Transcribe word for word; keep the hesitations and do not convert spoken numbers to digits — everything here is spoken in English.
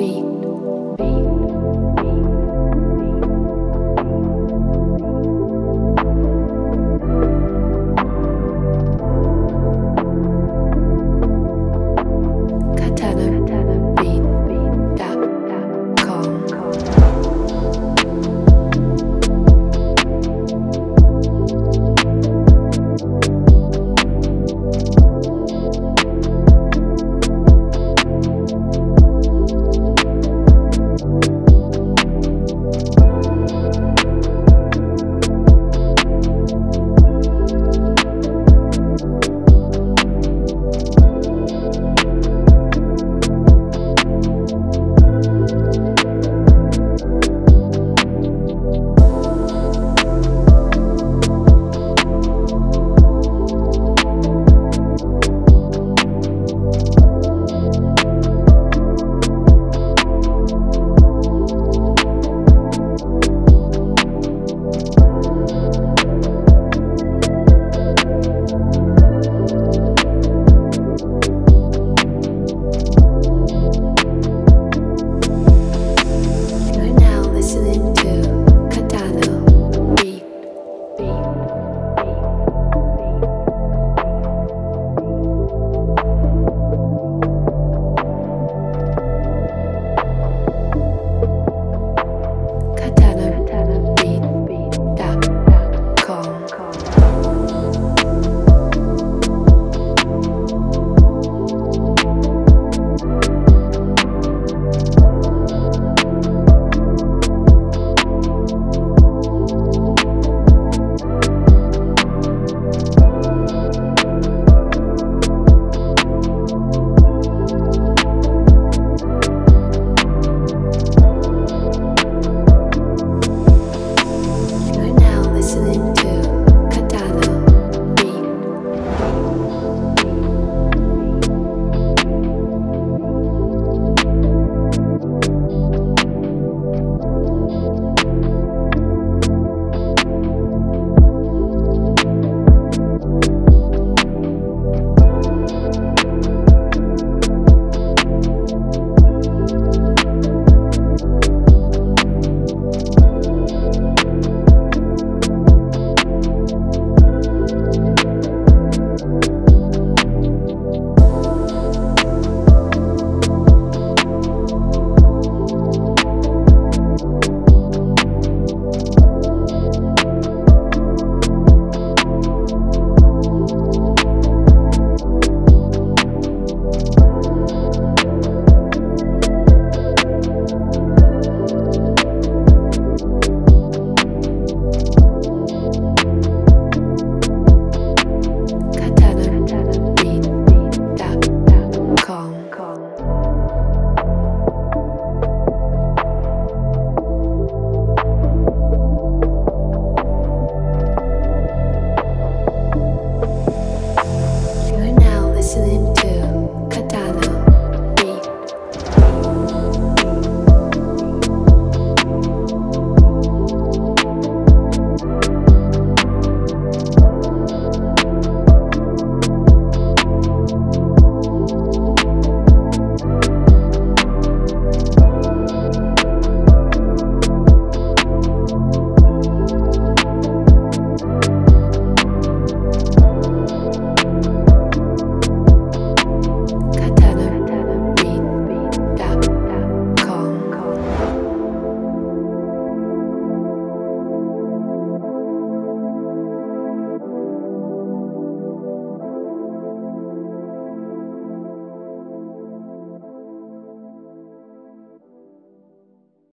be.